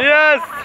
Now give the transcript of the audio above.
Yes!